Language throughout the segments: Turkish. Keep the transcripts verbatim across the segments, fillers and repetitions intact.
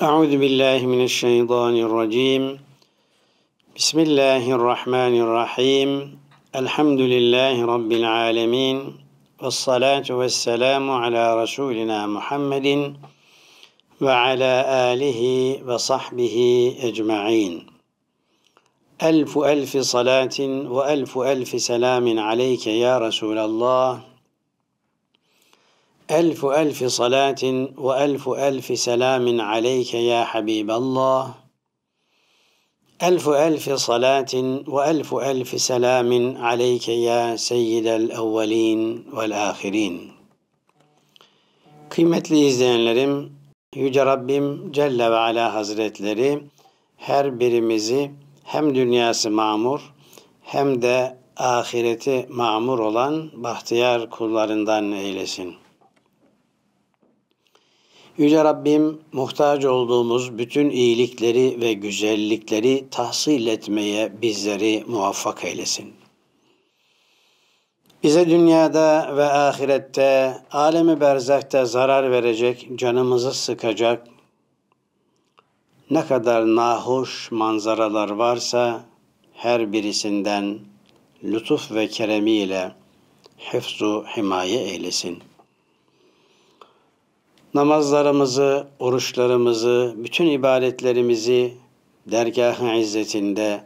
Euzu billahi mineşşeytanirracim. Bismillahirrahmanirrahim. Elhamdülillahi rabbil alamin. Ves salatu vesselamu ala rasulina Muhammedin ve ala alihi ve sahbihi ecmaîn. Elfu elfi salatin ve elfu elfi selamin aleyke ya Resulallah. Elfu elfi salatin ve elfu elfi selamin aleyke ya Habiballah. Elfu elfi salatin ve elfu elfi selamin aleyke ya Seyyidel Evvelin vel Ahirin. Kıymetli izleyenlerim, Yüce Rabbim Celle ve Ala Hazretleri her birimizi hem dünyası mamur hem de ahireti mamur olan bahtiyar kullarından eylesin. Yüce Rabbim muhtaç olduğumuz bütün iyilikleri ve güzellikleri tahsil etmeye bizleri muvaffak eylesin. Bize dünyada ve ahirette, alemi berzakta zarar verecek, canımızı sıkacak ne kadar nahoş manzaralar varsa her birisinden lütuf ve keremiyle hıfzu himaye eylesin. Namazlarımızı, oruçlarımızı, bütün ibadetlerimizi dergâh-ı izzetinde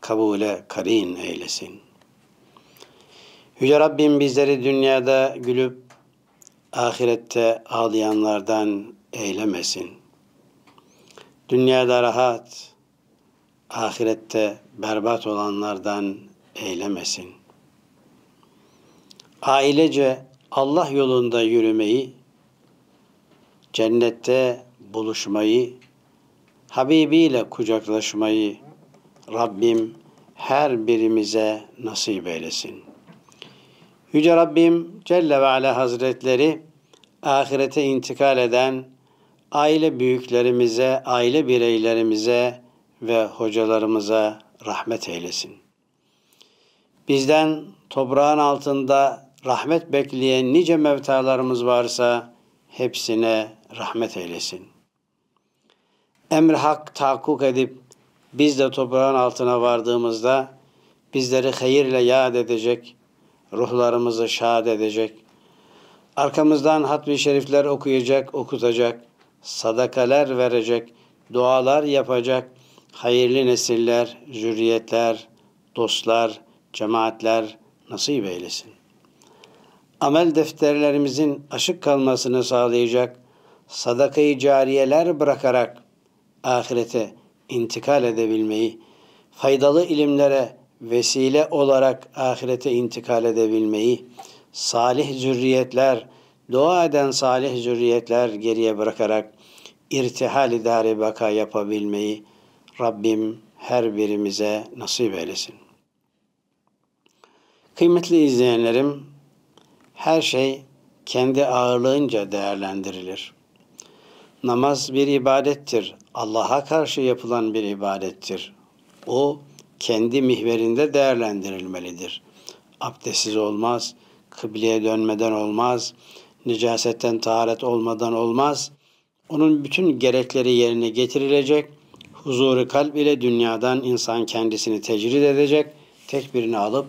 kabule karin eylesin. Yüce Rabbim bizleri dünyada gülüp ahirette ağlayanlardan eylemesin. Dünyada rahat, ahirette berbat olanlardan eylemesin. Ailece Allah yolunda yürümeyi, cennette buluşmayı, Habibi ile kucaklaşmayı Rabbim her birimize nasip eylesin. Yüce Rabbim Celle ve Ala Hazretleri ahirete intikal eden aile büyüklerimize, aile bireylerimize ve hocalarımıza rahmet eylesin. Bizden toprağın altında rahmet bekleyen nice mevtalarımız varsa hepsine rahmet eylesin. Emr-i hak tahakkuk edip biz de toprağın altına vardığımızda bizleri hayırla yad edecek, ruhlarımızı şad edecek, arkamızdan hatmi şerifler okuyacak, okutacak, sadakalar verecek, dualar yapacak, hayırlı nesiller, zürriyetler, dostlar, cemaatler nasip eylesin. Amel defterlerimizin aşık kalmasını sağlayacak, sadakayı cariyeler bırakarak ahirete intikal edebilmeyi, faydalı ilimlere vesile olarak ahirete intikal edebilmeyi, salih zürriyetler, dua eden salih zürriyetler geriye bırakarak irtihal idare baka yapabilmeyi Rabbim her birimize nasip eylesin. Kıymetli izleyenlerim, her şey kendi ağırlığınca değerlendirilir. Namaz bir ibadettir. Allah'a karşı yapılan bir ibadettir. O kendi mihverinde değerlendirilmelidir. Abdestsiz olmaz, kıbleye dönmeden olmaz, necasetten taharet olmadan olmaz. Onun bütün gerekleri yerine getirilecek. Huzuru kalb ile dünyadan insan kendisini tecrid edecek. Tekbirini alıp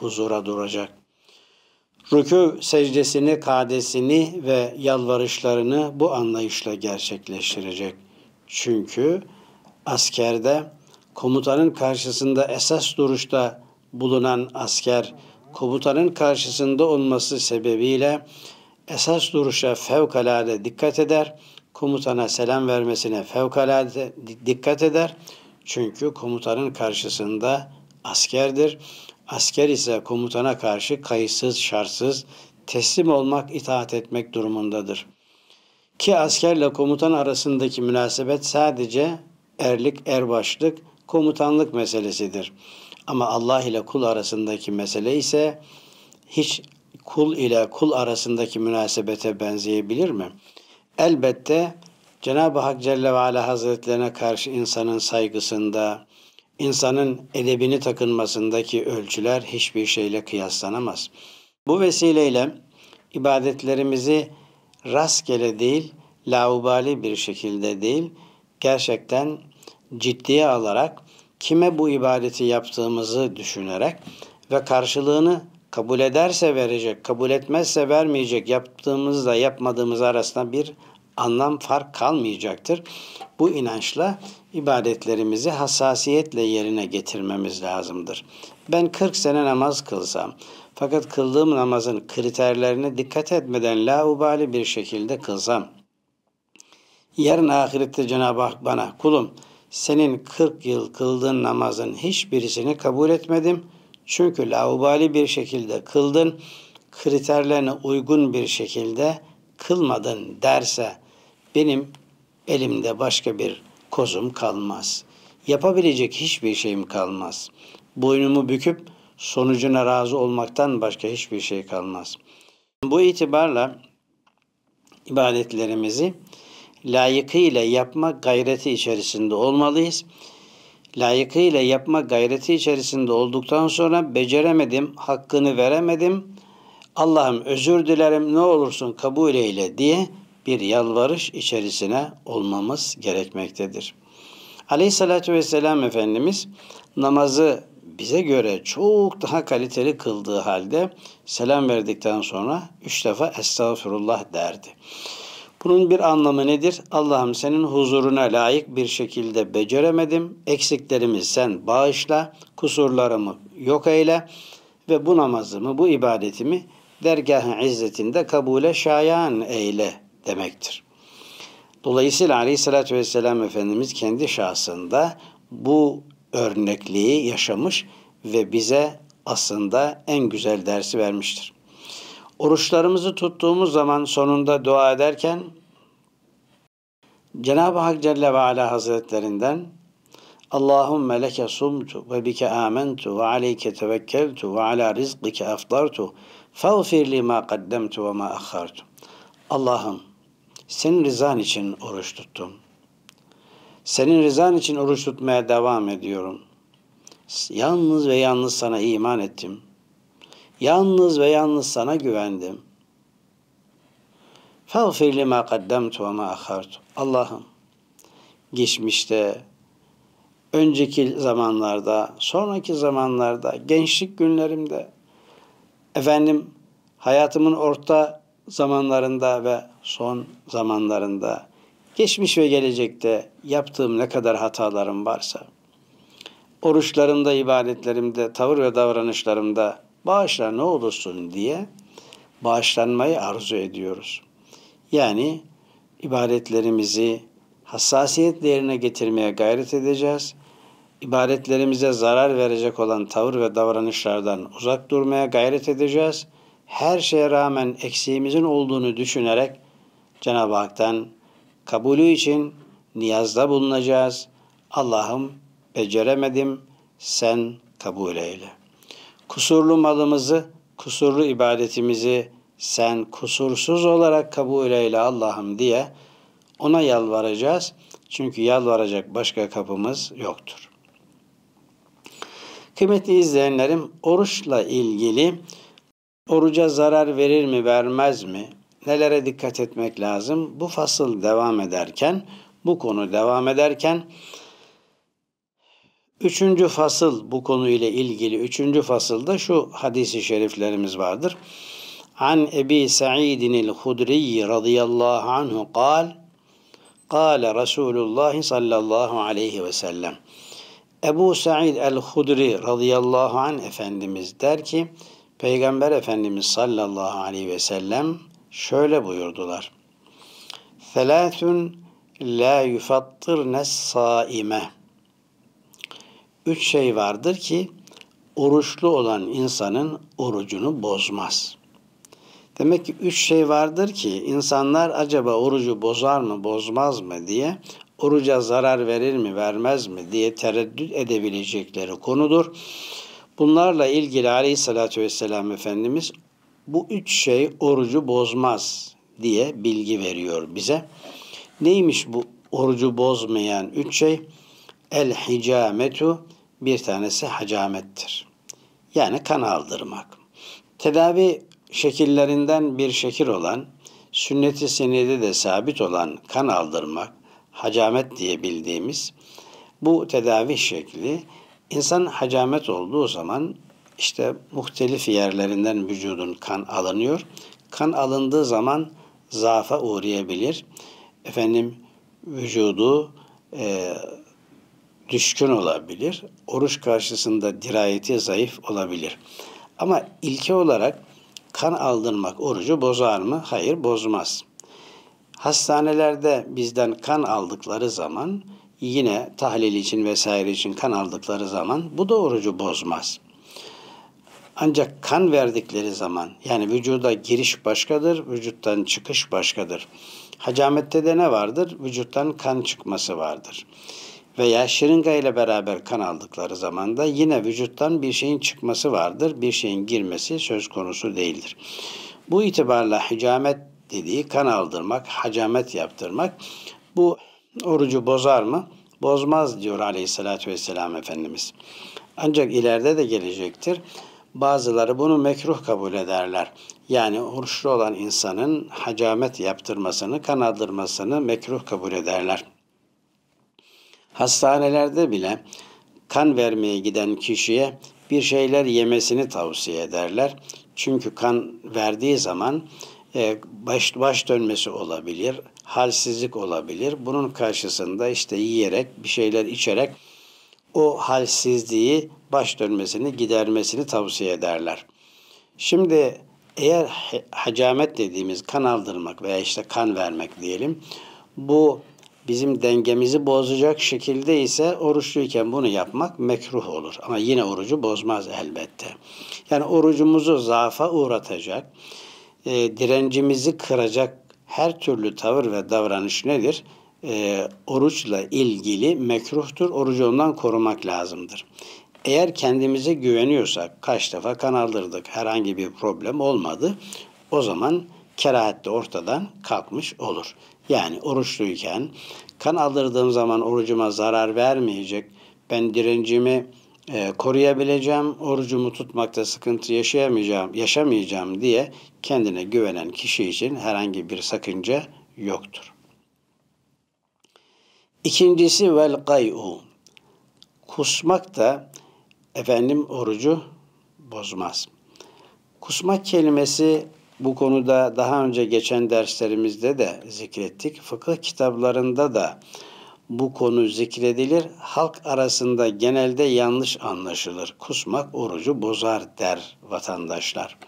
huzura duracak. Rükû secdesini, kadesini ve yalvarışlarını bu anlayışla gerçekleştirecek. Çünkü askerde komutanın karşısında esas duruşta bulunan asker, komutanın karşısında olması sebebiyle esas duruşa fevkalade dikkat eder, komutana selam vermesine fevkalade dikkat eder. Çünkü komutanın karşısında askerdir. Asker ise komutana karşı kayıtsız, şartsız teslim olmak, itaat etmek durumundadır. Ki askerle komutan arasındaki münasebet sadece erlik, erbaşlık, komutanlık meselesidir. Ama Allah ile kul arasındaki mesele ise hiç kul ile kul arasındaki münasebete benzeyebilir mi? Elbette Cenab-ı Hak Celle ve Ala Hazretlerine karşı insanın saygısında, İnsanın edebini takınmasındaki ölçüler hiçbir şeyle kıyaslanamaz. Bu vesileyle ibadetlerimizi rastgele değil, laubali bir şekilde değil, gerçekten ciddiye alarak, kime bu ibadeti yaptığımızı düşünerek ve karşılığını kabul ederse verecek, kabul etmezse vermeyecek, yaptığımızla yapmadığımız arasında bir anlam fark kalmayacaktır. Bu inançla ibadetlerimizi hassasiyetle yerine getirmemiz lazımdır. Ben kırk sene namaz kılsam fakat kıldığım namazın kriterlerine dikkat etmeden laubali bir şekilde kılsam, yarın ahirette Cenab-ı Hak bana, kulum senin kırk yıl kıldığın namazın hiçbirisini kabul etmedim. Çünkü laubali bir şekilde kıldın, kriterlerine uygun bir şekilde kılmadın derse benim elimde başka bir kozum kalmaz. Yapabilecek hiçbir şeyim kalmaz. Boynumu büküp sonucuna razı olmaktan başka hiçbir şey kalmaz. Bu itibarla ibadetlerimizi layıkıyla yapma gayreti içerisinde olmalıyız. Layıkıyla yapma gayreti içerisinde olduktan sonra beceremedim, hakkını veremedim, Allah'ım özür dilerim, ne olursun kabul eyle diye bir yalvarış içerisine olmamız gerekmektedir. Aleyhissalatü vesselam Efendimiz namazı bize göre çok daha kaliteli kıldığı halde selam verdikten sonra üç defa estağfurullah derdi. Bunun bir anlamı nedir? Allah'ım senin huzuruna layık bir şekilde beceremedim. Eksiklerimi sen bağışla, kusurlarımı yok eyle ve bu namazımı, bu ibadetimi dergah-ı izzetinde kabule şayan eyle demektir. Dolayısıyla Aleyhisselatü Vesselam Efendimiz kendi şahsında bu örnekliği yaşamış ve bize aslında en güzel dersi vermiştir. Oruçlarımızı tuttuğumuz zaman sonunda dua ederken Cenab-ı Hak Celle ve Ala Hazretlerinden Allahümme leke sumtu ve bike âmentu ve aleyke tevekkeltu ve ala rizqike aftartu fağfirli ma qaddemtu ve ma akhartu. Allah'ım senin rızan için oruç tuttum. Senin rızan için oruç tutmaya devam ediyorum. Yalnız ve yalnız sana iman ettim. Yalnız ve yalnız sana güvendim. فَغْفِرْ لِمَا قَدَّمْتُ وَمَا أَخَرْتُ. Allah'ım geçmişte, önceki zamanlarda, sonraki zamanlarda, gençlik günlerimde, efendim hayatımın orta zamanlarında ve son zamanlarında, geçmiş ve gelecekte yaptığım ne kadar hatalarım varsa, oruçlarımda, ibadetlerimde, tavır ve davranışlarımda bağışla ne olursun diye bağışlanmayı arzu ediyoruz. Yani ibadetlerimizi hassasiyetle yerine getirmeye gayret edeceğiz. İbadetlerimize zarar verecek olan tavır ve davranışlardan uzak durmaya gayret edeceğiz. Her şeye rağmen eksiğimizin olduğunu düşünerek Cenab-ı Hak'tan kabulü için niyazda bulunacağız. Allah'ım beceremedim, sen kabul eyle. Kusurlu malımızı, kusurlu ibadetimizi sen kusursuz olarak kabul eyle Allah'ım diye ona yalvaracağız. Çünkü yalvaracak başka kapımız yoktur. Kıymetli izleyenlerim, oruçla ilgili oruca zarar verir mi vermez mi, nelere dikkat etmek lazım? Bu fasıl devam ederken, bu konu devam ederken, Üçüncü fasıl bu konuyla ilgili üçüncü fasılda şu hadis-i şeriflerimiz vardır. An Ebi Sa'idinil Hudri radıyallahu anhu kal, kal Resulullah sallallahu aleyhi ve sellem. Ebu Sa'id el-Hudri radıyallahu anh Efendimiz der ki, Peygamber Efendimiz sallallahu aleyhi ve sellem şöyle buyurdular. Selâtun la yufattirnes saime. Üç şey vardır ki oruçlu olan insanın orucunu bozmaz. Demek ki üç şey vardır ki insanlar acaba orucu bozar mı bozmaz mı diye, oruca zarar verir mi vermez mi diye tereddüt edebilecekleri konudur. Bunlarla ilgili Aleyhisselatü Vesselam Efendimiz bu üç şey orucu bozmaz diye bilgi veriyor bize. Neymiş bu orucu bozmayan üç şey? El hicametu, bir tanesi hacamettir. Yani kan aldırmak. Tedavi şekillerinden bir şekil olan Sünnet-i seniyede de sabit olan kan aldırmak, hacamet diye bildiğimiz bu tedavi şekli, insan hacamet olduğu zaman işte muhtelif yerlerinden vücudun kan alınıyor. Kan alındığı zaman zaafa uğrayabilir. Efendim vücudu e, düşkün olabilir. Oruç karşısında dirayeti zayıf olabilir. Ama ilke olarak kan aldırmak orucu bozar mı? Hayır, bozmaz. Hastanelerde bizden kan aldıkları zaman, yine tahlil için vesaire için kan aldıkları zaman bu da orucu bozmaz. Ancak kan verdikleri zaman, yani vücuda giriş başkadır, vücuttan çıkış başkadır. Hacamette de ne vardır? Vücuttan kan çıkması vardır. Veya şırınga ile beraber kan aldıkları zaman da yine vücuttan bir şeyin çıkması vardır. Bir şeyin girmesi söz konusu değildir. Bu itibarla hacamet dediği kan aldırmak, hacamet yaptırmak bu orucu bozar mı? Bozmaz diyor Aleyhisselatü Vesselam Efendimiz. Ancak ileride de gelecektir. Bazıları bunu mekruh kabul ederler. Yani oruçlu olan insanın hacamet yaptırmasını, kan aldırmasını mekruh kabul ederler. Hastanelerde bile kan vermeye giden kişiye bir şeyler yemesini tavsiye ederler. Çünkü kan verdiği zaman baş, baş dönmesi olabilir, halsizlik olabilir. Bunun karşısında işte yiyerek, bir şeyler içerek o halsizliği, baş dönmesini gidermesini tavsiye ederler. Şimdi eğer hacamet dediğimiz kan aldırmak veya işte kan vermek diyelim, bu bizim dengemizi bozacak şekilde ise oruçluyken bunu yapmak mekruh olur. Ama yine orucu bozmaz elbette. Yani orucumuzu zaafa uğratacak, e, direncimizi kıracak her türlü tavır ve davranış nedir? E, oruçla ilgili mekruhtur. Orucu ondan korumak lazımdır. Eğer kendimize güveniyorsak, kaç defa kan aldırdık, herhangi bir problem olmadı, o zaman kerahat de ortadan kalkmış olur. Yani oruçluyken kan aldırdığım zaman orucuma zarar vermeyecek, ben direncimi e, koruyabileceğim, orucumu tutmakta sıkıntı yaşayamayacağım, yaşamayacağım diye kendine güvenen kişi için herhangi bir sakınca yoktur. İkincisi vel gay'u. Kusmak da efendim orucu bozmaz. Kusmak kelimesi bu konuda daha önce geçen derslerimizde de zikrettik. Fıkıh kitaplarında da bu konu zikredilir. Halk arasında genelde yanlış anlaşılır. Kusmak orucu bozar der vatandaşlar.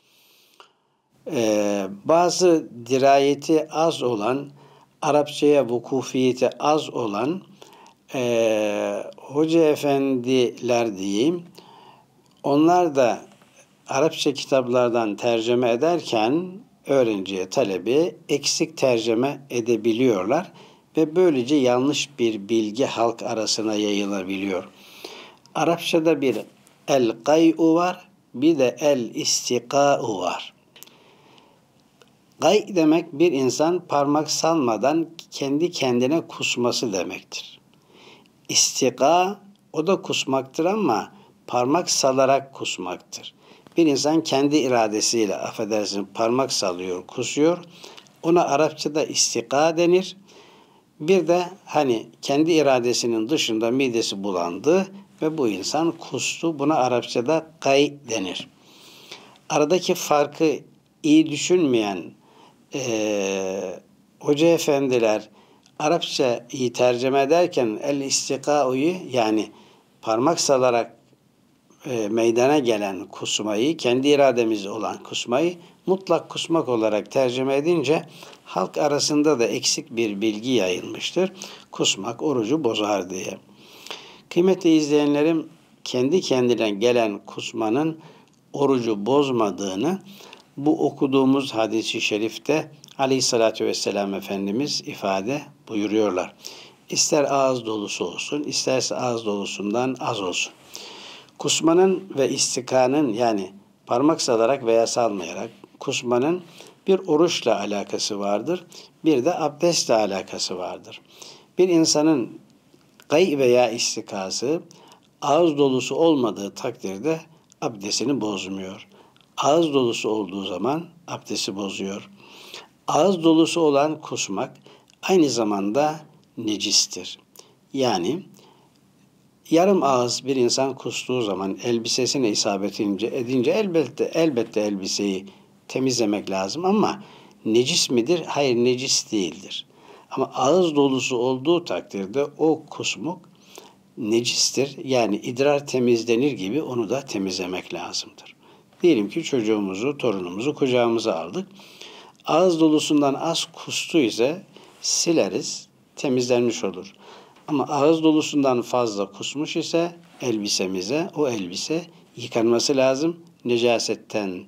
Ee, bazı dirayeti az olan, Arapçaya vukufiyeti az olan e, hoca efendiler diyeyim, onlar da Arapça kitaplardan tercüme ederken öğrenciye, talebi eksik tercüme edebiliyorlar ve böylece yanlış bir bilgi halk arasına yayılabiliyor. Arapçada bir el-gay'u var, bir de el-istika'u var. Gay demek bir insan parmak salmadan kendi kendine kusması demektir. İstika, o da kusmaktır ama parmak salarak kusmaktır. Bir insan kendi iradesiyle, affedersin, parmak sallıyor, kusuyor. Ona Arapçada istika denir. Bir de hani kendi iradesinin dışında midesi bulandı ve bu insan kustu. Buna Arapçada gay denir. Aradaki farkı iyi düşünmeyen e, hoca efendiler Arapçayı tercüme ederken el istika'yı, yani parmak salarak meydana gelen kusmayı, kendi irademiz olan kusmayı mutlak kusmak olarak tercüme edince halk arasında da eksik bir bilgi yayılmıştır. Kusmak orucu bozar diye. Kıymetli izleyenlerim, kendi kendine gelen kusmanın orucu bozmadığını bu okuduğumuz hadis-i şerifte Aleyhisselatü Vesselam Efendimiz ifade buyuruyorlar. İster ağız dolusu olsun, isterse ağız dolusundan az olsun. Kusmanın ve istikanın, yani parmak salarak veya salmayarak kusmanın bir oruçla alakası vardır, bir de abdestle alakası vardır. Bir insanın gay veya istikası ağız dolusu olmadığı takdirde abdestini bozmuyor. Ağız dolusu olduğu zaman abdesti bozuyor. ağız dolusu olan kusmak aynı zamanda necistir. Yani yarım ağız bir insan kustuğu zaman elbisesine isabet edince elbette elbette elbiseyi temizlemek lazım ama necis midir? Hayır, necis değildir. Ama ağız dolusu olduğu takdirde o kusmuk necistir. Yani idrar temizlenir gibi onu da temizlemek lazımdır. Diyelim ki çocuğumuzu, torunumuzu kucağımıza aldık. Ağız dolusundan az kustu ise sileriz, temizlenmiş olur. Ama ağız dolusundan fazla kusmuş ise elbisemize, o elbise yıkanması lazım. Necasetten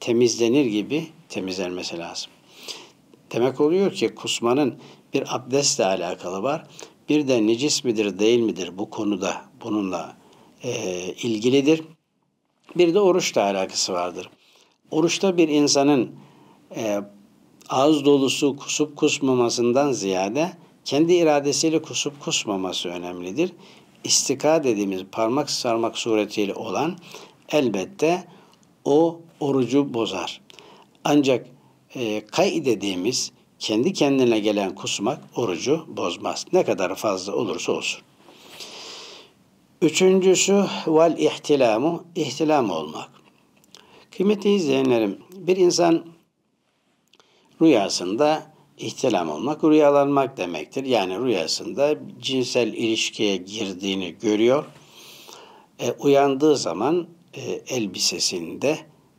temizlenir gibi temizlenmesi lazım. Demek oluyor ki kusmanın bir abdestle alakalı var. Bir de necis midir değil midir bu konuda bununla e, ilgilidir. Bir de oruçla alakası vardır. Oruçta bir insanın e, ağız dolusu kusup kusmamasından ziyade kendi iradesiyle kusup kusmaması önemlidir. İstika dediğimiz parmak sarmak suretiyle olan elbette o orucu bozar. Ancak e, kay dediğimiz kendi kendine gelen kusmak orucu bozmaz. Ne kadar fazla olursa olsun. Üçüncüsü vel ihtilamu, ihtilam olmak. Kıymetli izleyenlerim, bir insan rüyasında ihtilam olmak, rüyalanmak demektir. Yani rüyasında cinsel ilişkiye girdiğini görüyor. E, uyandığı zaman e, elbisesinde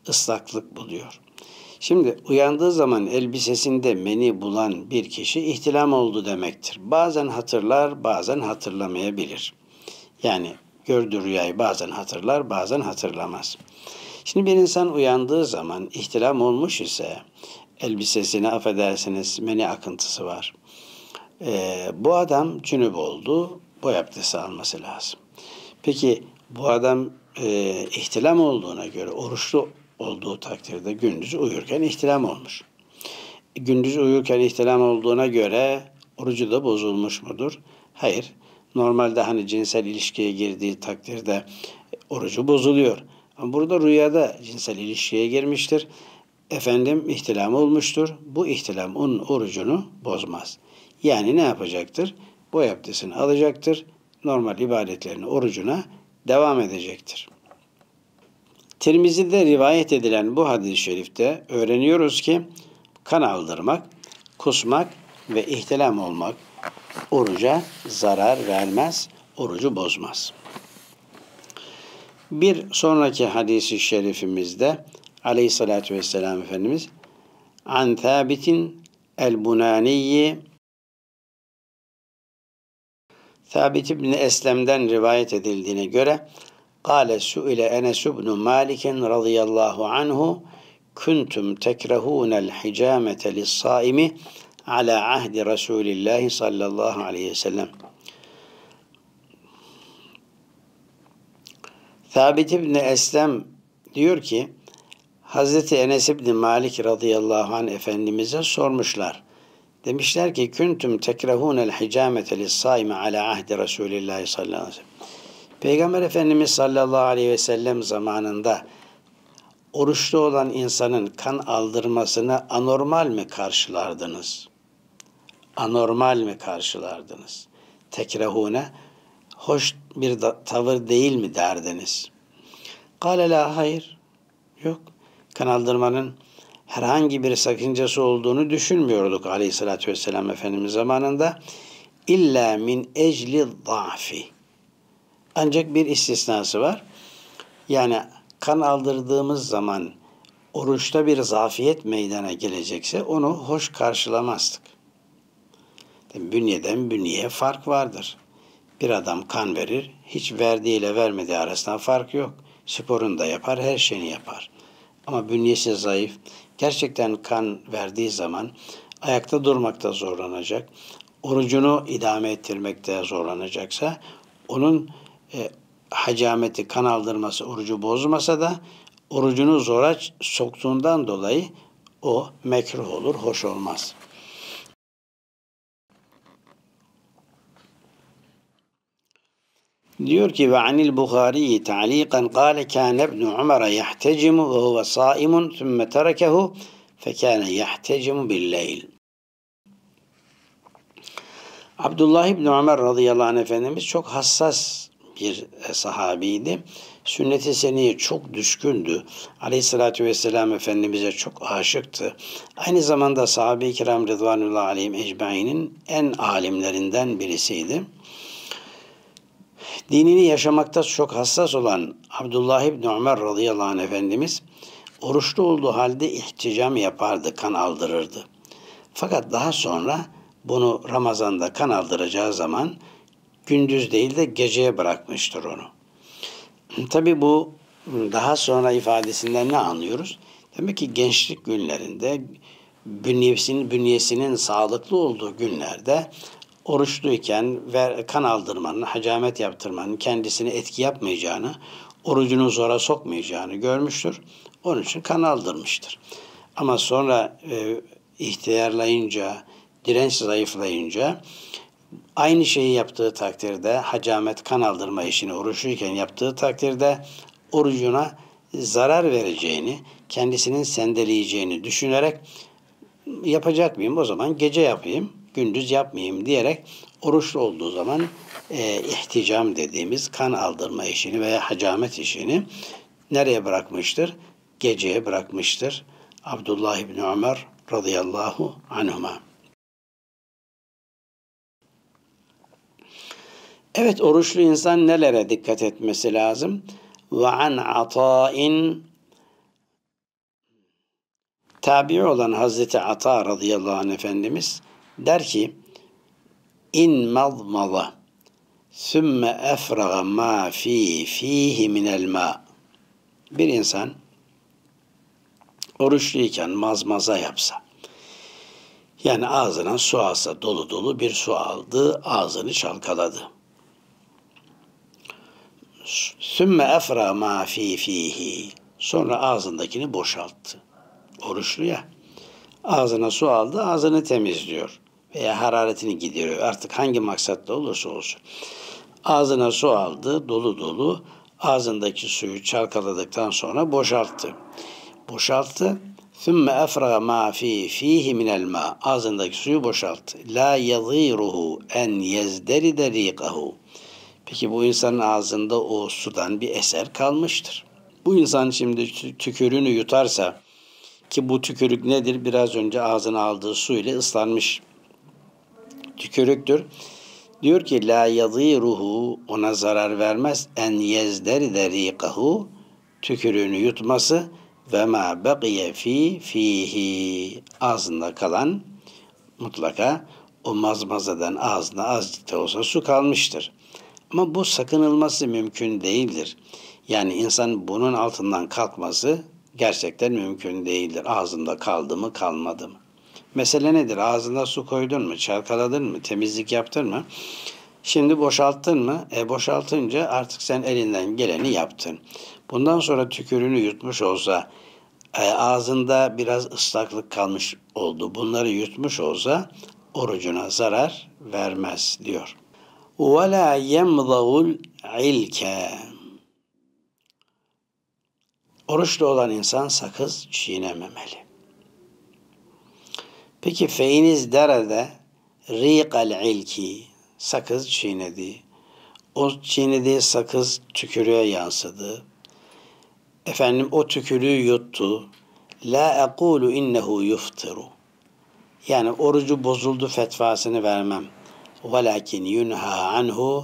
ıslaklık buluyor. Şimdi uyandığı zaman elbisesinde meni bulan bir kişi ihtilam oldu demektir. Bazen hatırlar, bazen hatırlamayabilir. Yani gördüğü rüyayı bazen hatırlar, bazen hatırlamaz. Şimdi bir insan uyandığı zaman ihtilam olmuş ise elbisesine affedersiniz meni akıntısı var. Ee, bu adam cünüp oldu, boy abdesti alması lazım. Peki bu adam e, ihtilam olduğuna göre oruçlu olduğu takdirde gündüz uyurken ihtilam olmuş. Gündüz uyurken ihtilam olduğuna göre orucu da bozulmuş mudur? Hayır. Normalde hani cinsel ilişkiye girdiği takdirde orucu bozuluyor. Ama burada rüyada cinsel ilişkiye girmiştir. Efendim ihtilam olmuştur. Bu ihtilam onun orucunu bozmaz. Yani ne yapacaktır? Boy abdestini alacaktır. Normal ibadetlerini, orucuna devam edecektir. Tirmizi'de rivayet edilen bu hadis-i şerifte öğreniyoruz ki kan aldırmak, kusmak ve ihtilam olmak oruca zarar vermez, orucu bozmaz. Bir sonraki hadis-i şerifimizde Aleyhissalatü vesselam Efendimiz An Thabit'in el-Bunani'yi Thabit ibn Eslem'den rivayet edildiğine göre قال سئل أنس بن مالك رضي الله عنه كنتم تكرهون الحجامة للصائم على عهد رسول الله صلى الله عليه وسلم. Thabit ibn Eslem diyor ki Hazreti Enes ibn Malik radıyallahu anh Efendimiz'e sormuşlar. Demişler ki كنتم تكرهون الحجامة للصائم على عهد رسول الله صلى الله عليه وسلم. Peygamber Efendimiz sallallahu aleyhi ve sellem zamanında oruçlu olan insanın kan aldırmasını anormal mi karşılardınız? Anormal mi karşılardınız? Tekrahune, hoş bir tavır değil mi derdiniz? Kâle la, hayır, yok. Kan aldırmanın herhangi bir sakıncası olduğunu düşünmüyorduk aleyhissalatü vesselam Efendimiz zamanında. İlla min ecli zâfi. Ancak bir istisnası var. Yani kan aldırdığımız zaman oruçta bir zafiyet meydana gelecekse onu hoş karşılamazdık. Bünyeden bünyeye fark vardır. Bir adam kan verir, hiç verdiğiyle vermediği arasında fark yok. Sporunu da yapar, her şeyini yapar. Ama bünyesi zayıf. Gerçekten kan verdiği zaman ayakta durmakta zorlanacak, orucunu idame ettirmekte zorlanacaksa onun E, hacameti, kan aldırması orucu bozmasa da orucunu zora soktuğundan dolayı o mekruh olur, hoş olmaz. Diyor ki ve anil Buhari'yi ta'liqan kâle kâne ibn Umar yahtecimu ve huve saimun thümme terekehu فَكَانَ يَحْتَجِمُ بِالْلَيْلِ. Abdullah İbni Ömer radıyallahu anh Efendimiz çok hassas bir sahabiydi. Sünnet-i seniyeye çok düşkündü. Aleyhissalatü vesselam Efendimiz'e çok aşıktı. Aynı zamanda sahabe-i kiram Rıdvanullahi aleyhim ecmaîn'in en alimlerinden birisiydi. Dinini yaşamakta çok hassas olan Abdullah İbni Ömer radıyallahu anh Efendimiz oruçlu olduğu halde ihticam yapardı, kan aldırırdı. Fakat daha sonra bunu Ramazan'da kan aldıracağı zaman gündüz değil de geceye bırakmıştır onu. Tabi bu daha sonra ifadesinden ne anlıyoruz? Demek ki gençlik günlerinde, bünyesinin, bünyesinin sağlıklı olduğu günlerde oruçluyken ve kan aldırmanın, hacamet yaptırmanın kendisine etki yapmayacağını, orucunu zora sokmayacağını görmüştür. Onun için kan aldırmıştır. Ama sonra e, ihtiyarlayınca, direnç zayıflayınca aynı şeyi yaptığı takdirde, hacamet kan aldırma işini oruçluyken yaptığı takdirde orucuna zarar vereceğini, kendisinin sendeleyeceğini düşünerek yapacak mıyım o zaman gece yapayım, gündüz yapmayayım diyerek oruçlu olduğu zaman e, ihticam dediğimiz kan aldırma işini veya hacamet işini nereye bırakmıştır? Geceye bırakmıştır. Abdullah İbni Ömer radıyallahu anhuma. Evet, oruçlu insan nelere dikkat etmesi lazım? Ve an Ata'in, tabi olan Hazreti Ata radıyallahu anh Efendimiz der ki: İn mazmaza sümme efraga ma fi fihi minel ma. Bir insan oruçluyken mazmaza yapsa, yani ağzına su alsa, dolu dolu bir su aldı, ağzını çalkaladı. Sümme efra ma fi fihi. Sonra ağzındakini boşalttı. Oruçlu ya. Ağzına su aldı, ağzını temizliyor. Veya hararetini gideriyor. Artık hangi maksatla olursa olsun. Ağzına su aldı, dolu dolu. Ağzındaki suyu çalkaladıktan sonra boşalttı. Boşalttı. Sümme efra ma fi fihi minel ma. Ağzındaki suyu boşalttı. La yadhiruhu en yezderide riqahu. Peki bu insanın ağzında o sudan bir eser kalmıştır. Bu insan şimdi tükürüğünü yutarsa, ki bu tükürük nedir? Biraz önce ağzına aldığı su ile ıslanmış tükürüktür. Diyor ki la yadhiruhu, ona zarar vermez, en yezderde riqahu, tükürüğünü yutması ve ma baqiye fi fihi, ağzında kalan mutlaka o mazmazadan ağzına azıcık da olsa su kalmıştır. Ama bu sakınılması mümkün değildir. Yani insan bunun altından kalkması gerçekten mümkün değildir. Ağzında kaldı mı, kalmadı mı? Mesele nedir? Ağzına su koydun mu, çalkaladın mı, temizlik yaptın mı? Şimdi boşalttın mı? E boşaltınca artık sen elinden geleni yaptın. Bundan sonra tükürüğünü yutmuş olsa, e, ağzında biraz ıslaklık kalmış oldu. Bunları yutmuş olsa orucuna zarar vermez diyor. وَلَا يَمْضَغُ الْعِلْكَ. Oruçlu olan insan sakız çiğnememeli. Peki feiniz derede riqal ilki, sakız çiğnedi. O çiğnediği sakız tükürüğe yansıdı. Efendim o tükürüğü yuttu. La aqulu innehu yuftiru. Yani orucu bozuldu fetvasını vermem. وَلَكِنْ يُنْهَا عَنْهُ,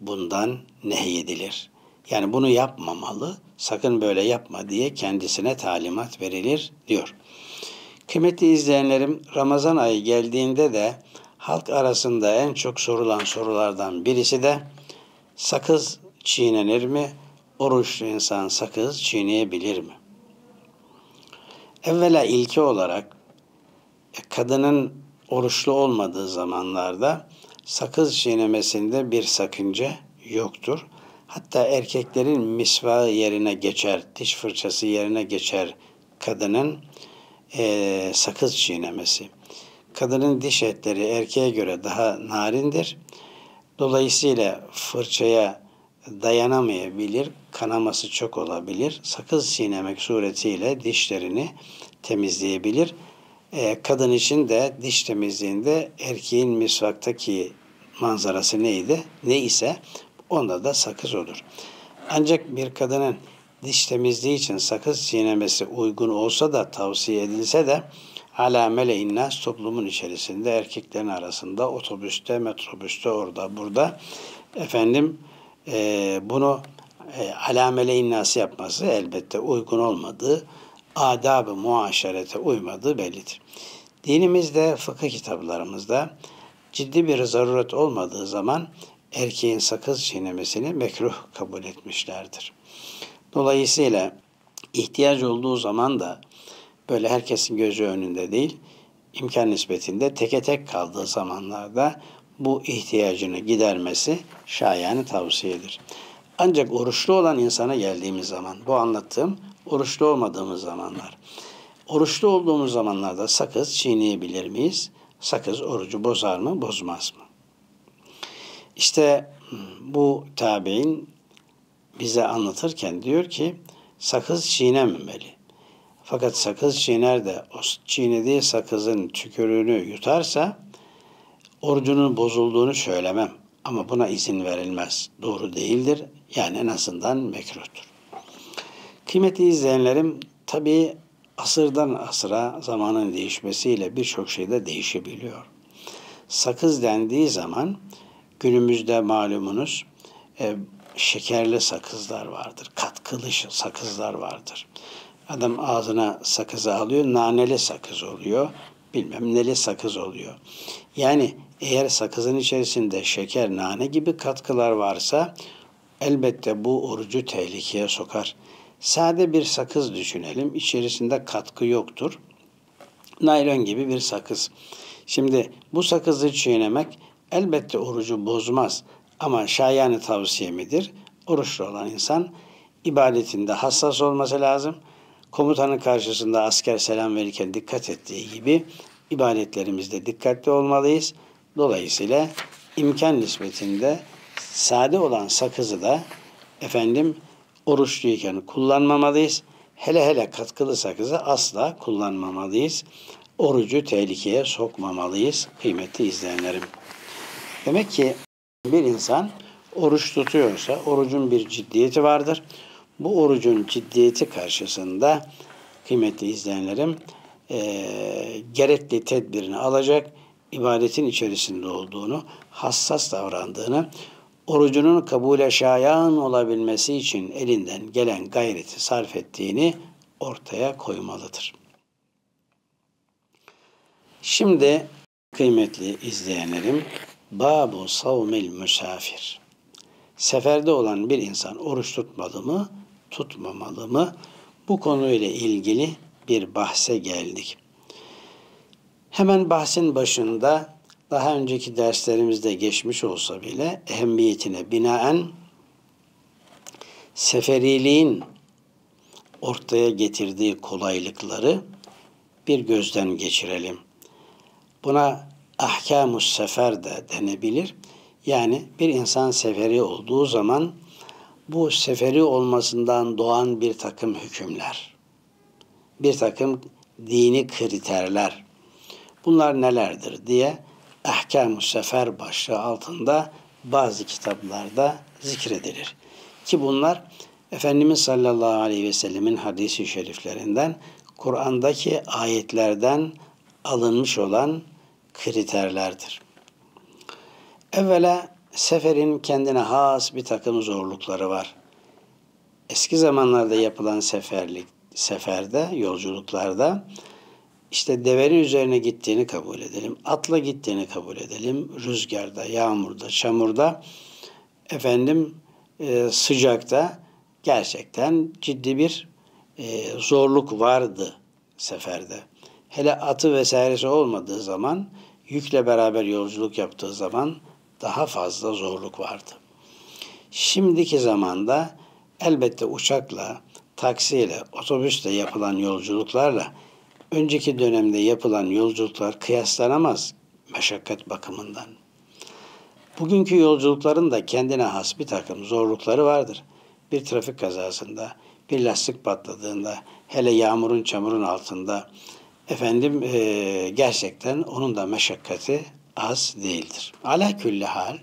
bundan nehyedilir. Yani bunu yapmamalı, sakın böyle yapma diye kendisine talimat verilir diyor. Kıymetli izleyenlerim, Ramazan ayı geldiğinde de halk arasında en çok sorulan sorulardan birisi de sakız çiğnenir mi? Oruçlu insan sakız çiğneyebilir mi? Evvela ilke olarak kadının oruçlu olmadığı zamanlarda sakız çiğnemesinde bir sakınca yoktur. Hatta erkeklerin misvağı yerine geçer, diş fırçası yerine geçer kadının e, sakız çiğnemesi. Kadının diş etleri erkeğe göre daha narindir. Dolayısıyla fırçaya dayanamayabilir, kanaması çok olabilir. Sakız çiğnemek suretiyle dişlerini temizleyebilir. E, kadın için de diş temizliğinde erkeğin misvaktaki manzarası neydi? Neyse onda da sakız olur. Ancak bir kadının diş temizliği için sakız çiğnemesi uygun olsa da, tavsiye edilse de alâ mele'in nâs, toplumun içerisinde, erkeklerin arasında, otobüste, metrobüste, orada, burada efendim e, bunu e, alâ mele'in nâs yapması elbette uygun olmadığı, adab-ı muaşerete uymadığı bellidir. Dinimizde, fıkıh kitaplarımızda ciddi bir zaruret olmadığı zaman erkeğin sakız çiğnemesini mekruh kabul etmişlerdir. Dolayısıyla ihtiyaç olduğu zaman da böyle herkesin gözü önünde değil, imkan nispetinde teke tek kaldığı zamanlarda bu ihtiyacını gidermesi şayane tavsiyedir. Ancak oruçlu olan insana geldiğimiz zaman, bu anlattığım oruçlu olmadığımız zamanlar. Oruçlu olduğumuz zamanlarda sakız çiğneyebilir miyiz? Sakız orucu bozar mı, bozmaz mı? İşte bu tabiin bize anlatırken diyor ki sakız çiğnememeli. Fakat sakız çiğner de o çiğnediği sakızın tükürüğünü yutarsa orucunun bozulduğunu söylemem. Ama buna izin verilmez. Doğru değildir. Yani en azından mekruhtur. Kıymetli izleyenlerim, tabii asırdan asıra zamanın değişmesiyle birçok şey de değişebiliyor. Sakız dendiği zaman günümüzde malumunuz e, şekerli sakızlar vardır. Katkılı sakızlar vardır. Adam ağzına sakızı alıyor, naneli sakız oluyor, bilmem neli sakız oluyor. Yani eğer sakızın içerisinde şeker, nane gibi katkılar varsa elbette bu orucu tehlikeye sokar. Sade bir sakız düşünelim, içerisinde katkı yoktur. Naylon gibi bir sakız. Şimdi bu sakızı çiğnemek elbette orucu bozmaz ama şayane tavsiye midir? Oruçlu olan insan ibadetinde hassas olması lazım. Komutanın karşısında asker selam verirken dikkat ettiği gibi ibadetlerimizde dikkatli olmalıyız. Dolayısıyla imkan nispetinde sade olan sakızı da efendim oruçluyken kullanmamalıyız. Hele hele katkılı sakızı asla kullanmamalıyız. Orucu tehlikeye sokmamalıyız kıymetli izleyenlerim. Demek ki bir insan oruç tutuyorsa orucun bir ciddiyeti vardır. Bu orucun ciddiyeti karşısında kıymetli izleyenlerim e, gerekli tedbirini alacak, ibadetin içerisinde olduğunu, hassas davrandığını, orucunun kabule şayan olabilmesi için elinden gelen gayreti sarf ettiğini ortaya koymalıdır. Şimdi kıymetli izleyenlerim, Bâbu savmil müsafir. Seferde olan bir insan oruç tutmalı mı, tutmamalı mı? Bu konuyla ilgili bir bahse geldik. Hemen bahsin başında, daha önceki derslerimizde geçmiş olsa bile ehemmiyetine binaen seferiliğin ortaya getirdiği kolaylıkları bir gözden geçirelim. Buna ahkâmus sefer de denebilir. Yani bir insan seferi olduğu zaman bu seferi olmasından doğan bir takım hükümler, bir takım dini kriterler, bunlar nelerdir diye ahkâm-ı sefer başlığı altında bazı kitaplarda zikredilir. Ki bunlar Efendimiz sallallahu aleyhi ve sellemin hadisi şeriflerinden, Kur'an'daki ayetlerden alınmış olan kriterlerdir. Evvela seferin kendine has bir takım zorlukları var. Eski zamanlarda yapılan seferlik, seferde, yolculuklarda işte devenin üzerine gittiğini kabul edelim, atla gittiğini kabul edelim, rüzgarda, yağmurda, çamurda, efendim e, sıcakta gerçekten ciddi bir e, zorluk vardı seferde. Hele atı vesairesi olmadığı zaman, yükle beraber yolculuk yaptığı zaman daha fazla zorluk vardı. Şimdiki zamanda elbette uçakla, taksiyle, otobüsle yapılan yolculuklarla önceki dönemde yapılan yolculuklar kıyaslanamaz meşakkat bakımından. Bugünkü yolculukların da kendine has bir takım zorlukları vardır. Bir trafik kazasında, bir lastik patladığında, hele yağmurun çamurun altında, efendim e, gerçekten onun da meşakkati az değildir. Ala külli hal,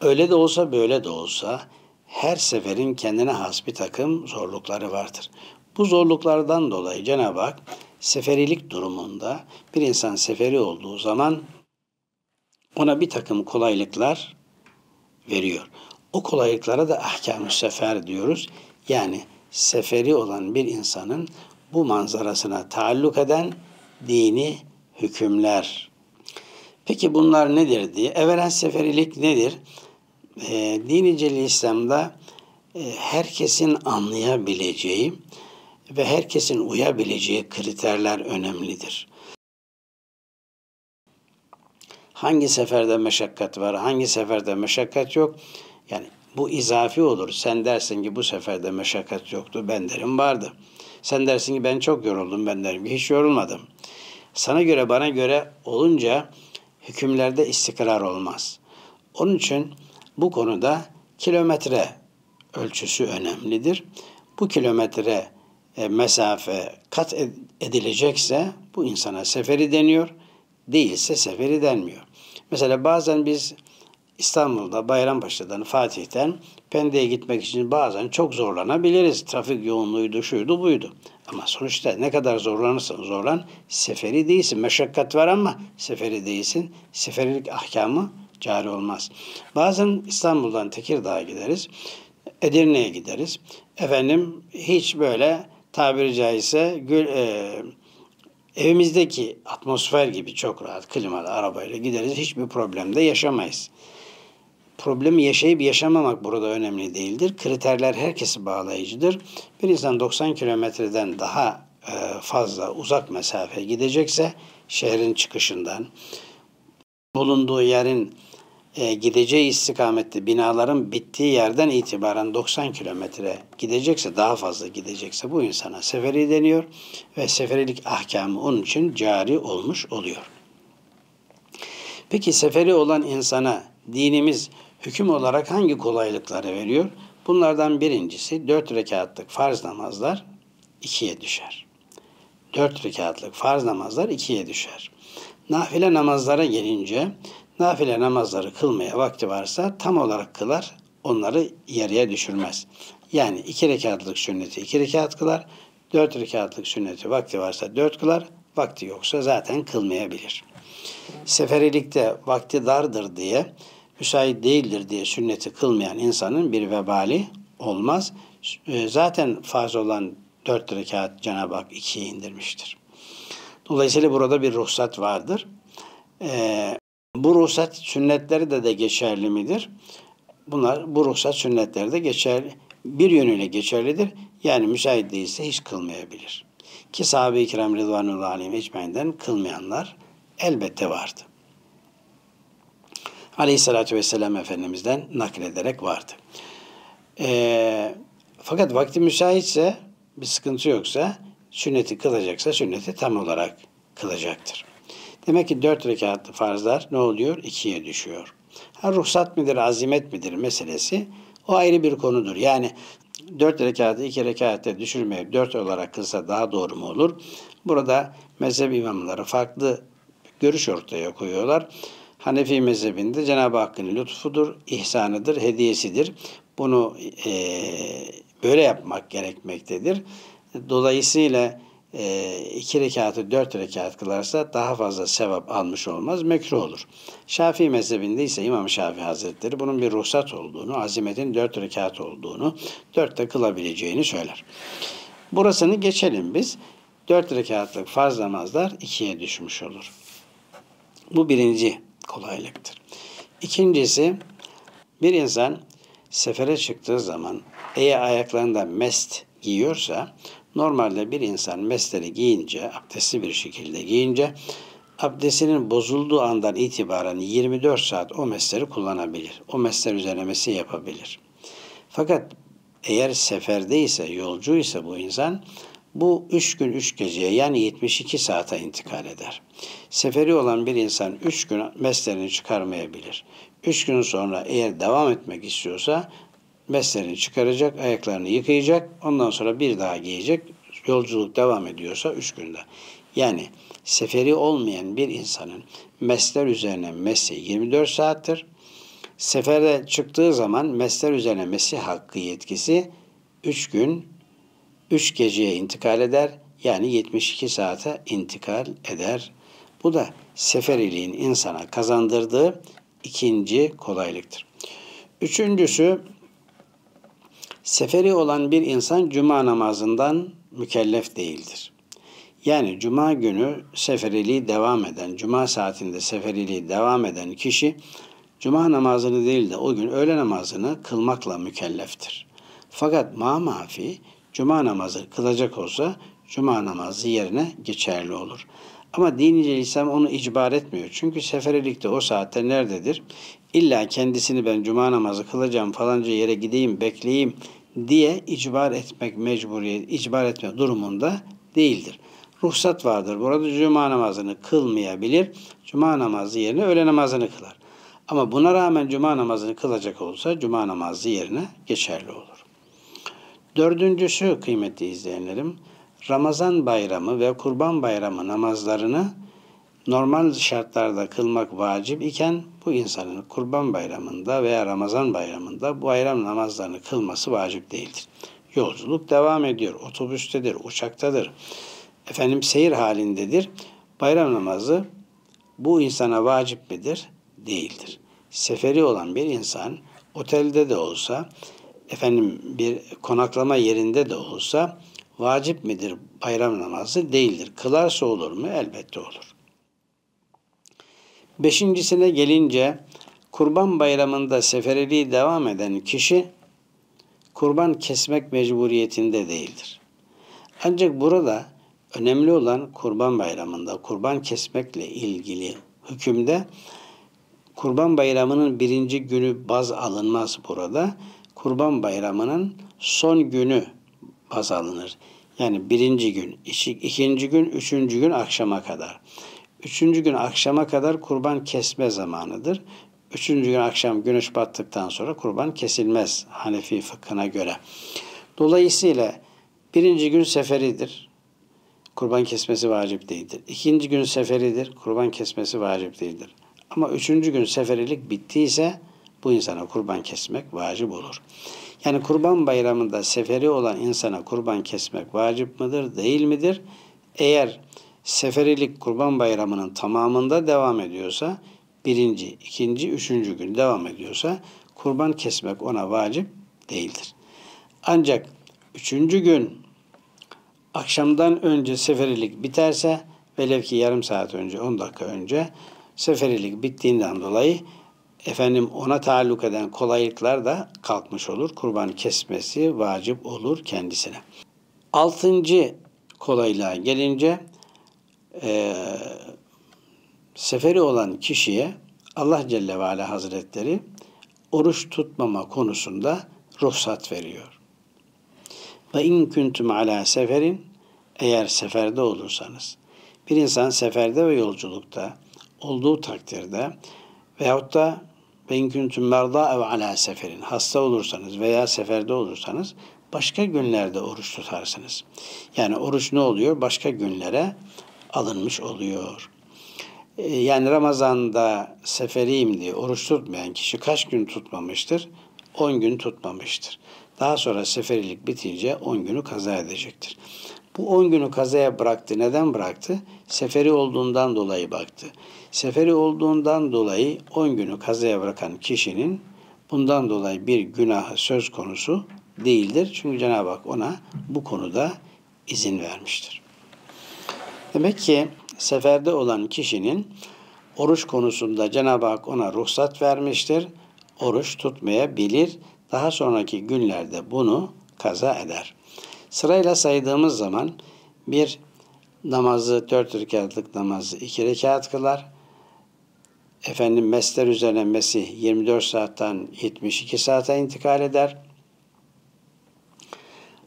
öyle de olsa böyle de olsa her seferin kendine has bir takım zorlukları vardır. Bu zorluklardan dolayı Cenab-ı Hak seferilik durumunda bir insan seferi olduğu zaman ona bir takım kolaylıklar veriyor. O kolaylıklara da ahkam-ı sefer diyoruz. Yani seferi olan bir insanın bu manzarasına taalluk eden dini hükümler. Peki bunlar nedir diye. Evvelen seferilik nedir? E, Din-i Celil İslam'da e, herkesin anlayabileceği ve herkesin uyabileceği kriterler önemlidir. Hangi seferde meşakkat var, hangi seferde meşakkat yok? Yani bu izafi olur. Sen dersin ki bu seferde meşakkat yoktu, ben derim vardı. Sen dersin ki ben çok yoruldum, ben derim ki hiç yorulmadım. Sana göre bana göre olunca hükümlerde istikrar olmaz. Onun için bu konuda kilometre ölçüsü önemlidir. Bu kilometre e, mesafe kat edilecekse bu insana seferi deniyor, değilse seferi denmiyor. Mesela bazen biz İstanbul'da Bayrampaşa'dan, Fatih'ten Pendik'e gitmek için bazen çok zorlanabiliriz. Trafik yoğunluğuydu, şuydu, buydu. Ama sonuçta ne kadar zorlanırsan zorlan, seferi değilsin. Meşakkat var ama seferi değilsin. Seferilik ahkamı cari olmaz. Bazen İstanbul'dan Tekirdağ'a gideriz, Edirne'ye gideriz. Efendim hiç böyle tabiri caizse gül, e, evimizdeki atmosfer gibi çok rahat klimalı arabayla gideriz. Hiçbir problem de yaşamayız. Problemi yaşayıp yaşamamak burada önemli değildir. Kriterler herkesi bağlayıcıdır. Bir insan doksan kilometreden daha fazla uzak mesafe gidecekse şehrin çıkışından, bulunduğu yerin gideceği istikamette binaların bittiği yerden itibaren doksan kilometre gidecekse, daha fazla gidecekse bu insana seferi deniyor ve seferilik ahkamı onun için cari olmuş oluyor. Peki seferi olan insana dinimiz hüküm olarak hangi kolaylıkları veriyor? Bunlardan birincisi dört rekatlık farz namazlar ikiye düşer. Dört rekatlık farz namazlar ikiye düşer. Nafile namazlara gelince nafile namazları kılmaya vakti varsa tam olarak kılar, onları yarıya düşürmez. Yani iki rekatlık sünneti iki rekat kılar, dört rekatlık sünneti vakti varsa dört kılar, vakti yoksa zaten kılmayabilir. Seferilikte vakti dardır diye, müsait değildir diye sünneti kılmayan insanın bir vebali olmaz. Zaten farz olan dört rekat Cenab-ı Hak ikiye indirmiştir. Dolayısıyla burada bir ruhsat vardır. Ee, bu ruhsat sünnetleri de de geçerli midir? Bunlar, bu ruhsat sünnetleri de geçerli, bir yönüyle geçerlidir. Yani müsait değilse hiç kılmayabilir. Ki sahabe-i kiram Rıdvanullahi aleyhim ecmaînden kılmayanlar elbette vardı. Aleyhissalatü vesselam Efendimiz'den naklederek vardı. E, fakat vakti müsaitse, bir sıkıntı yoksa, sünneti kılacaksa sünneti tam olarak kılacaktır. Demek ki dört rekatlı farzlar ne oluyor? İkiye düşüyor. Ha, ruhsat midir, azimet midir meselesi o ayrı bir konudur. Yani dört rekatı iki rekatte düşürmeyip dört olarak kılsa daha doğru mu olur? Burada mezhep imamları farklı görüş ortaya koyuyorlar. Hanefi mezhebinde Cenab-ı Hakk'ın lütfudur, ihsanıdır, hediyesidir. Bunu e, böyle yapmak gerekmektedir. Dolayısıyla e, iki rekatı dört rekat kılarsa daha fazla sevap almış olmaz, mekruh olur. Şafii mezhebinde ise İmam Şafii Hazretleri bunun bir ruhsat olduğunu, azimetin dört rekat olduğunu, dörtte kılabileceğini söyler. Burasını geçelim biz. Dört rekatlık farz namazlar ikiye düşmüş olur. Bu birinci kolaylıktır. İkincisi, bir insan sefere çıktığı zaman eğer ayaklarında mest giyiyorsa, normalde bir insan mestleri giyince, abdestli bir şekilde giyince, abdestinin bozulduğu andan itibaren yirmi dört saat o mestleri kullanabilir. O mestler düzenlemesi yapabilir. Fakat eğer seferdeyse, yolcuysa bu insan, Bu üç gün üç geceye yani yetmiş iki saate intikal eder. Seferi olan bir insan üç gün meslerini çıkarmayabilir. üç gün sonra eğer devam etmek istiyorsa meslerini çıkaracak, ayaklarını yıkayacak, ondan sonra bir daha giyecek. Yolculuk devam ediyorsa üç günde. Yani seferi olmayan bir insanın mesler üzerine mesi yirmi dört saattir. Sefere çıktığı zaman mesler üzerine mesi hakkı yetkisi üç gün üç geceye intikal eder. Yani yetmiş iki saate intikal eder. Bu da seferiliğin insana kazandırdığı ikinci kolaylıktır. Üçüncüsü, seferi olan bir insan cuma namazından mükellef değildir. Yani cuma günü seferiliği devam eden, cuma saatinde seferiliği devam eden kişi cuma namazını değil de o gün öğle namazını kılmakla mükelleftir. Fakat ma mafi cuma namazı kılacak olsa cuma namazı yerine geçerli olur. Ama dini İslam onu icbar etmiyor. Çünkü seferilikte o saatte nerededir? İlla kendisini ben cuma namazı kılacağım, falanca yere gideyim, bekleyeyim diye icbar etmek mecburiyet, icbar etme durumunda değildir. Ruhsat vardır. Burada cuma namazını kılmayabilir. Cuma namazı yerine öğle namazını kılar. Ama buna rağmen cuma namazını kılacak olsa cuma namazı yerine geçerli olur. Dördüncüsü, kıymetli izleyenlerim, Ramazan bayramı ve Kurban bayramı namazlarını normal şartlarda kılmak vacip iken bu insanın Kurban bayramında veya Ramazan bayramında bu bayram namazlarını kılması vacip değildir. Yolculuk devam ediyor. Otobüstedir, uçaktadır. Efendim seyir halindedir. Bayram namazı bu insana vacip midir? Değildir. Seferi olan bir insan otelde de olsa, efendim bir konaklama yerinde de olsa vacip midir bayram namazı? Değildir. Kılarsa olur mu? Elbette olur. Beşincisine gelince, Kurban bayramında seferiliği devam eden kişi kurban kesmek mecburiyetinde değildir. Ancak burada önemli olan Kurban bayramında kurban kesmekle ilgili hükümde Kurban bayramının birinci günü baz alınmaz burada. Kurban bayramının son günü baz alınır. Yani birinci gün, ikinci gün, üçüncü gün akşama kadar. Üçüncü gün akşama kadar kurban kesme zamanıdır. Üçüncü gün akşam güneş battıktan sonra kurban kesilmez Hanefi fıkhına göre. Dolayısıyla birinci gün seferidir. Kurban kesmesi vacip değildir. İkinci gün seferidir. Kurban kesmesi vacip değildir. Ama üçüncü gün seferilik bittiyse bu insana kurban kesmek vacip olur. Yani Kurban bayramında seferi olan insana kurban kesmek vacip midir, değil midir? Eğer seferilik Kurban bayramının tamamında devam ediyorsa, birinci, ikinci, üçüncü gün devam ediyorsa kurban kesmek ona vacip değildir. Ancak üçüncü gün akşamdan önce seferilik biterse, velev ki yarım saat önce, on dakika önce seferilik bittiğinden dolayı efendim ona taalluk eden kolaylıklar da kalkmış olur. Kurban kesmesi vacip olur kendisine. Altıncı kolaylığa gelince, Ee, seferi olan kişiye Allah Celle ve Ala Hazretleri oruç tutmama konusunda ruhsat veriyor. Ve in kuntum ala seferin, eğer seferde olursanız, bir insan seferde ve yolculukta olduğu takdirde veyahut da ve in kuntum merda ev ala seferin, hasta olursanız veya seferde olursanız başka günlerde oruç tutarsınız. Yani oruç ne oluyor? Başka günlere alınmış oluyor. Yani Ramazan'da seferiyim diye oruç tutmayan kişi kaç gün tutmamıştır? on gün tutmamıştır. Daha sonra seferilik bitince on günü kaza edecektir. Bu on günü kazaya bıraktı. Neden bıraktı? Seferi olduğundan dolayı baktı. Seferi olduğundan dolayı on günü kazaya bırakan kişinin bundan dolayı bir günahı söz konusu değildir. Çünkü Cenab-ı Hak ona bu konuda izin vermiştir. Demek ki seferde olan kişinin oruç konusunda Cenab-ı Hak ona ruhsat vermiştir. Oruç tutmayabilir. Daha sonraki günlerde bunu kaza eder. Sırayla saydığımız zaman bir namazı, dört rekatlık namazı iki rekat kılar. Efendim mesler üzerine mesih yirmi dört saatten yetmiş iki saate intikal eder.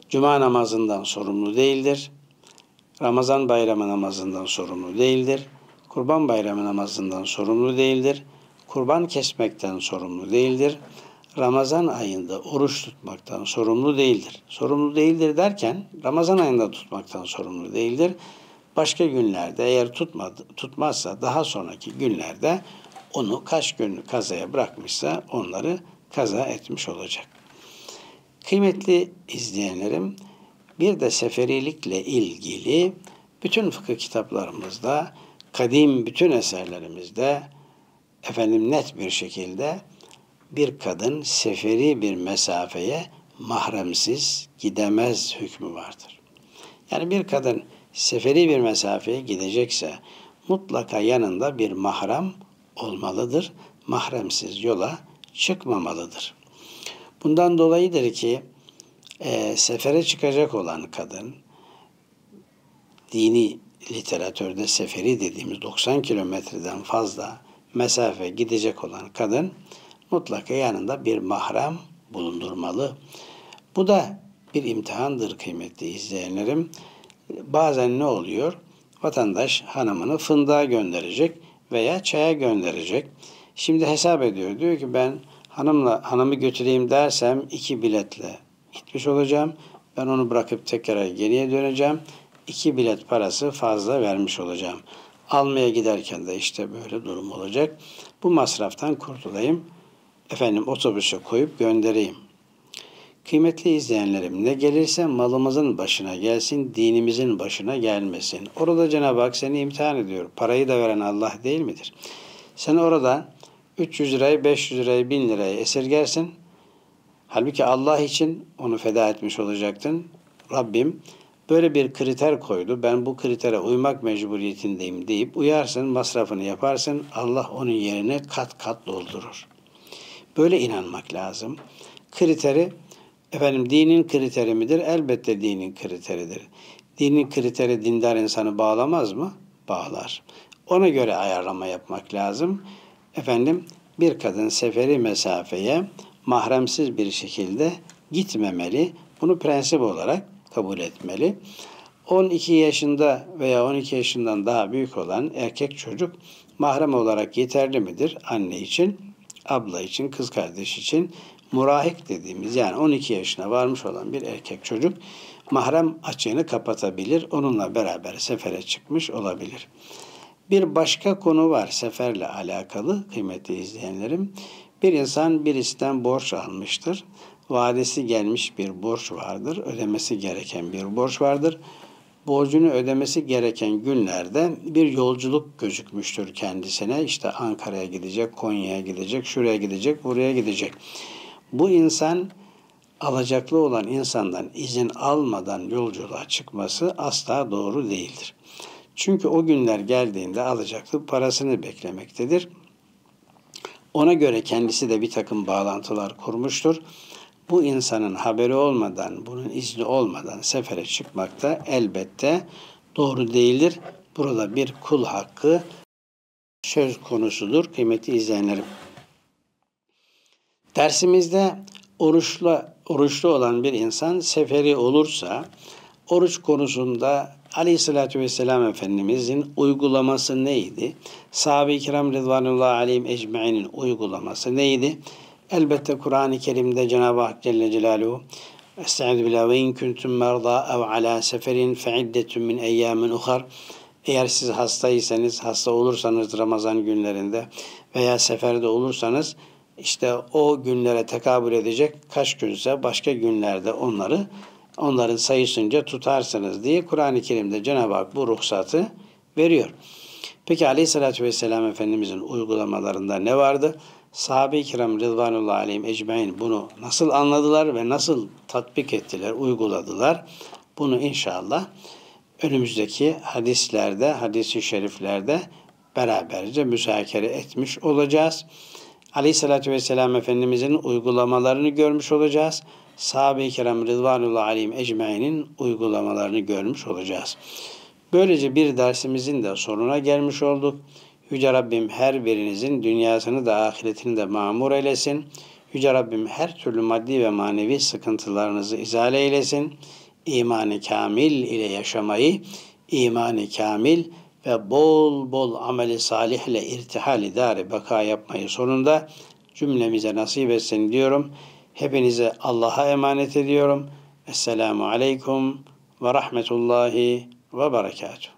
Cuma namazından sorumlu değildir. Ramazan bayramı namazından sorumlu değildir. Kurban bayramı namazından sorumlu değildir. Kurban kesmekten sorumlu değildir. Ramazan ayında oruç tutmaktan sorumlu değildir. Sorumlu değildir derken Ramazan ayında tutmaktan sorumlu değildir. Başka günlerde eğer tutmadı, tutmazsa daha sonraki günlerde onu kaç gün kazaya bırakmışsa onları kaza etmiş olacak. Kıymetli izleyenlerim, bir de seferilikle ilgili bütün fıkıh kitaplarımızda, kadim bütün eserlerimizde efendim net bir şekilde bir kadın seferi bir mesafeye mahremsiz gidemez hükmü vardır. Yani bir kadın seferi bir mesafeye gidecekse mutlaka yanında bir mahrem olmalıdır. Mahremsiz yola çıkmamalıdır. Bundan dolayıdır ki e, sefere çıkacak olan kadın, dini literatürde seferi dediğimiz doksan kilometreden fazla mesafe gidecek olan kadın mutlaka yanında bir mahrem bulundurmalı. Bu da bir imtihandır kıymetli izleyenlerim. Bazen ne oluyor? Vatandaş hanımını fındığa gönderecek veya çaya gönderecek. Şimdi hesap ediyor. Diyor ki ben hanımla hanımı götüreyim dersem iki biletle gitmiş olacağım. Ben onu bırakıp tekrar geriye döneceğim. İki bilet parası fazla vermiş olacağım. Almaya giderken de işte böyle durum olacak. Bu masraftan kurtulayım. Efendim otobüse koyup göndereyim. Kıymetli izleyenlerim, ne gelirse malımızın başına gelsin, dinimizin başına gelmesin. Orada Cenab-ı Hak seni imtihan ediyor. Parayı da veren Allah değil midir? Sen orada üç yüz lirayı, beş yüz lirayı, bin lirayı esirgersin. Halbuki Allah için onu feda etmiş olacaktın. Rabbim böyle bir kriter koydu. Ben bu kritere uymak mecburiyetindeyim deyip uyarsın, masrafını yaparsın. Allah onun yerine kat kat doldurur. Böyle inanmak lazım. Kriteri, efendim dinin kriteri midir? Elbette dinin kriteridir. Dinin kriteri dindar insanı bağlamaz mı? Bağlar. Ona göre ayarlama yapmak lazım. Efendim bir kadın seferi mesafeye mahremsiz bir şekilde gitmemeli. Bunu prensip olarak kabul etmeli. on iki yaşında veya on iki yaşından daha büyük olan erkek çocuk mahrem olarak yeterli midir? Anne için, abla için, kız kardeş için murahik dediğimiz, yani on iki yaşına varmış olan bir erkek çocuk mahrem açığını kapatabilir. Onunla beraber sefere çıkmış olabilir. Bir başka konu var seferle alakalı kıymetli izleyenlerim. Bir insan birisinden borç almıştır. Vadesi gelmiş bir borç vardır. Ödemesi gereken bir borç vardır. Borcunu ödemesi gereken günlerde bir yolculuk gözükmüştür kendisine. İşte Ankara'ya gidecek, Konya'ya gidecek, şuraya gidecek, buraya gidecek. Bu insan, alacaklı olan insandan izin almadan yolculuğa çıkması asla doğru değildir. Çünkü o günler geldiğinde alacaklı parasını beklemektedir. Ona göre kendisi de bir takım bağlantılar kurmuştur. Bu insanın haberi olmadan, bunun izni olmadan sefere çıkmak da elbette doğru değildir. Burada bir kul hakkı söz konusudur kıymetli izleyenlerim. Dersimizde oruçla, oruçlu olan bir insan seferi olursa oruç konusunda Aleyhisselatü Vesselam Efendimizin uygulaması neydi? Sahabe-i Kiram Rıdvanullahi Aleyhim Ecmaîn'in uygulaması neydi? Elbette Kur'an-ı Kerim'de Cenab-ı Hak Celle Celaluhu "Estaizu billah ve in kuntum merda ev ala seferin fe iddetun min eyyamin ukhar." Eğer siz hastaysanız, hasta olursanız Ramazan günlerinde veya seferde olursanız işte o günlere tekabül edecek kaç günse başka günlerde onları onların sayısınca tutarsınız diye Kur'an-ı Kerim'de Cenab-ı Hak bu ruhsatı veriyor. Peki Aleyhisselatü Vesselam Efendimizin uygulamalarında ne vardı? Sahabe-i Kiram Rıdvanullahi Aleyhim Ecmaîn bunu nasıl anladılar ve nasıl tatbik ettiler, uyguladılar? Bunu inşallah önümüzdeki hadislerde, hadis-i şeriflerde beraberce müzakere etmiş olacağız. Aleyhisselatü Vesselam Efendimizin uygulamalarını görmüş olacağız. Sahabe-i Kiram Rıdvanullahi Aleyhim Ecmaîn'in uygulamalarını görmüş olacağız. Böylece bir dersimizin de sonuna gelmiş olduk. Yüce Rabbim her birinizin dünyasını da ahiretini de mamur eylesin. Yüce Rabbim her türlü maddi ve manevi sıkıntılarınızı izale eylesin. İman-ı kamil ile yaşamayı, iman-ı kamil ve bol bol amel-i salih ile irtihal-i dar-i beka yapmayı sonunda cümlemize nasip etsin diyorum. Hepinize Allah'a emanet ediyorum. Esselamu aleyküm ve rahmetullahi ve berekatuhu.